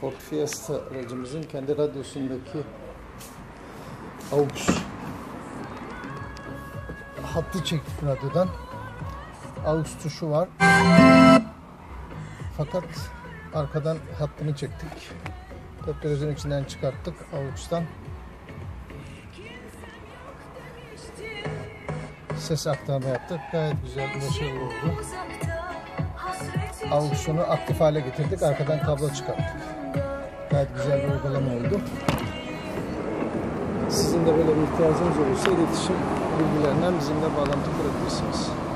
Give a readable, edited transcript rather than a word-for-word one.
Ford Fiesta aracımızın kendi radyosundaki Aux hattı çektik radyodan. Aux tuşu var. Fakat arkadan hattını çektik. Teknolojinin içinden çıkarttık Aux'tan. Ses aktarma yaptık. Gayet güzel bir şey oldu. Aux'unu aktif hale getirdik. Arkadan kablo çıkarttık. Gayet güzel bir uygulama oldu. Sizin de böyle bir ihtiyacınız olursa iletişim bilgilerinden bizimle bağlantı kurabilirsiniz.